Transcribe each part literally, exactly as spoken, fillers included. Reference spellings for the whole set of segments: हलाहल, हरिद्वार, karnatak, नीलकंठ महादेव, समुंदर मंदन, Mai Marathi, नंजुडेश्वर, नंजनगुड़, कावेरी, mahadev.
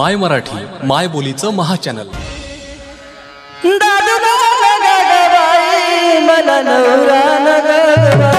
My Marathi माय बोलीचं महाचॅनल। दादूला नग ग बाई मला नवरा नग ग बाई।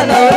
No, no.